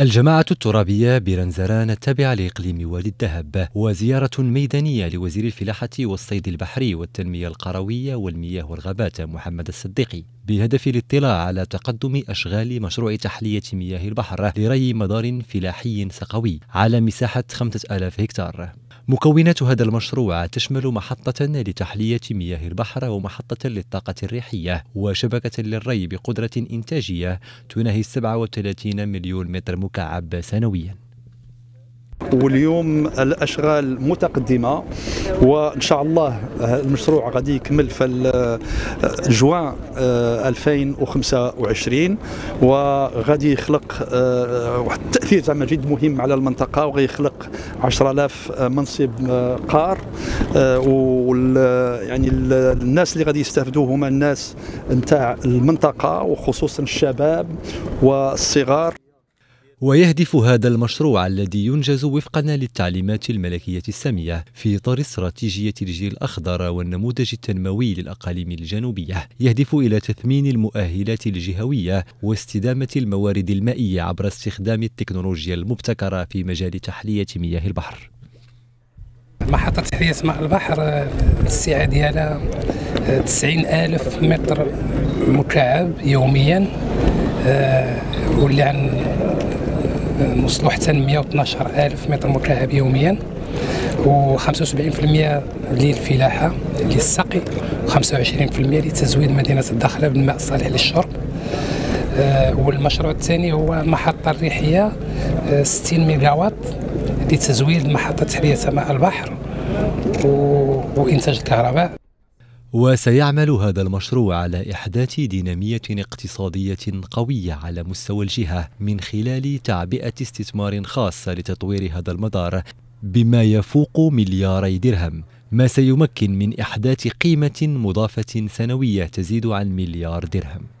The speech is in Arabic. الجماعة الترابية بيرنزران التابعة لإقليم وادي الذهب، وزيارة ميدانية لوزير الفلاحة والصيد البحري والتنمية القروية والمياه والغابات محمد الصديقي، بهدف الاطلاع على تقدم أشغال مشروع تحلية مياه البحر لري مدار فلاحي سقوي على مساحة 5000 هكتار. مكونات هذا المشروع تشمل محطة لتحلية مياه البحر ومحطة للطاقة الريحية وشبكة للري بقدرة إنتاجية تناهي 37 مليون متر مكعب سنويا. واليوم الأشغال متقدمة وإن شاء الله المشروع غادي يكمل في جوان 2025 وغادي يخلق واحد التأثير زعما جد مهم على المنطقة، وغيخلق 10000 منصب قار، ويعني الناس اللي غادي يستافدوا هما الناس نتاع المنطقة وخصوصا الشباب والصغار. ويهدف هذا المشروع الذي ينجز وفقا للتعليمات الملكية السامية في إطار استراتيجية الجيل الأخضر والنموذج التنموي للأقاليم الجنوبية، يهدف إلى تثمين المؤهلات الجهوية واستدامة الموارد المائية عبر استخدام التكنولوجيا المبتكرة في مجال تحلية مياه البحر. محطة تحلية ماء البحر السعة ديالها 90000 متر مكعب يوميا، واللي عن نوصلوا حتى 112000 متر مكعب يوميا، و75% للفلاحه للسقي، و25% لتزويد مدينه الداخله بالماء الصالح للشرب. والمشروع الثاني هو محطه الريحيه 60 ميجاوات لتزويد محطه تحليه ماء البحر وانتاج الكهرباء. وسيعمل هذا المشروع على إحداث دينامية اقتصادية قوية على مستوى الجهة من خلال تعبئة استثمار خاص لتطوير هذا المدار بما يفوق 2 مليار درهم، ما سيمكن من إحداث قيمة مضافة سنوية تزيد عن 1 مليار درهم.